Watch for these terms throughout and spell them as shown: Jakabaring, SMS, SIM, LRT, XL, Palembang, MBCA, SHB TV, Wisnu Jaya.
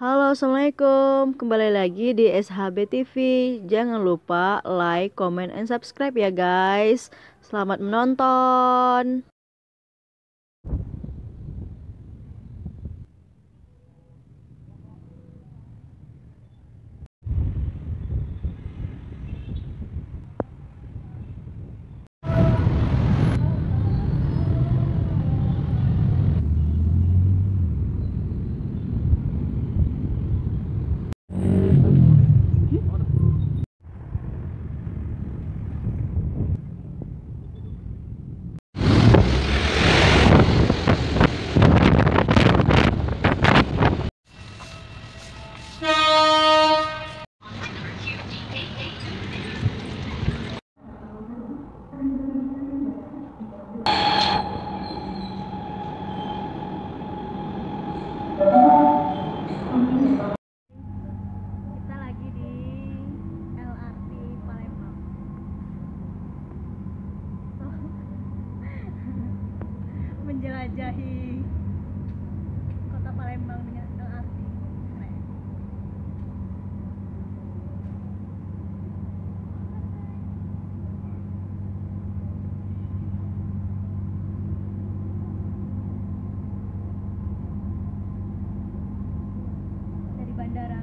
Halo, assalamualaikum, kembali lagi di SHB TV. Jangan lupa like, comment, and subscribe ya guys. Selamat menonton. Menjelajahi kota Palembang dengan LRT. Dari bandara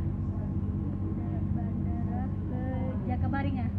ke Jakabaring ya.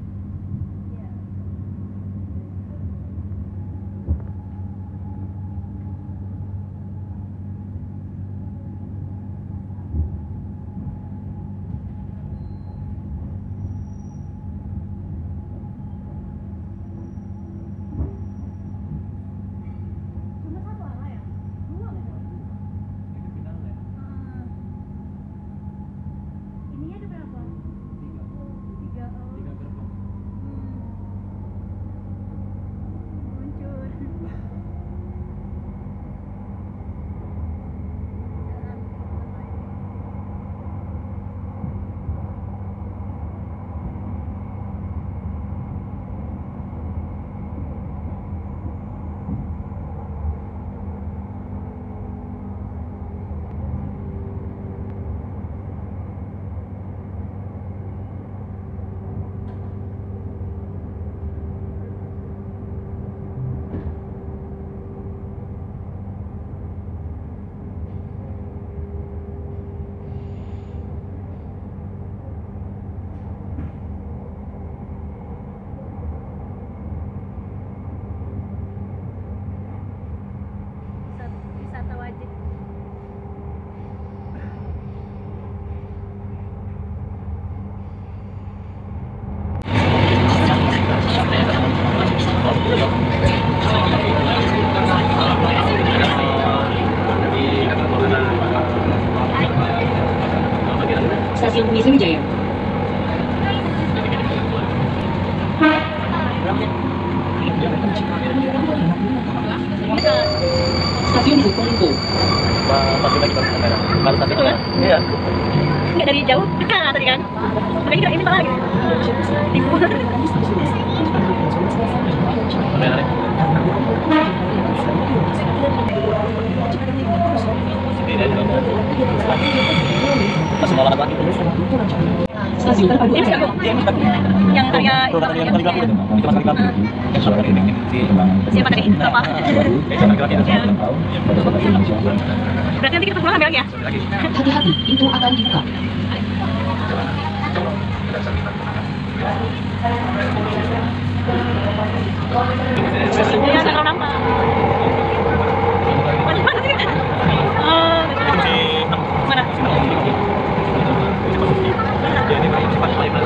Stasiun Wisnu Jaya. Stasiun Sukolinggo. Masih lagi baru kamera. Baru sampai juga. Iya. Enggak dari jauh, dekat tadi kan. Tapi kira ini salah gitu. Tipu. Stasiun Padu Jaya. Yang karya siapa tadi? Apa? Berarti nanti kita pulang ambil lagi ya? Hati-hati, pintu akan dibuka.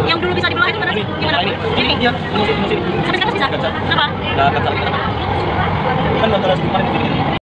Yang dulu bisa dibelah itu mana sih? Gimana? Ini? Iya, sampai sekarang bisa? Kenapa? Nggak, kan salah kita kan motor harus kemarin.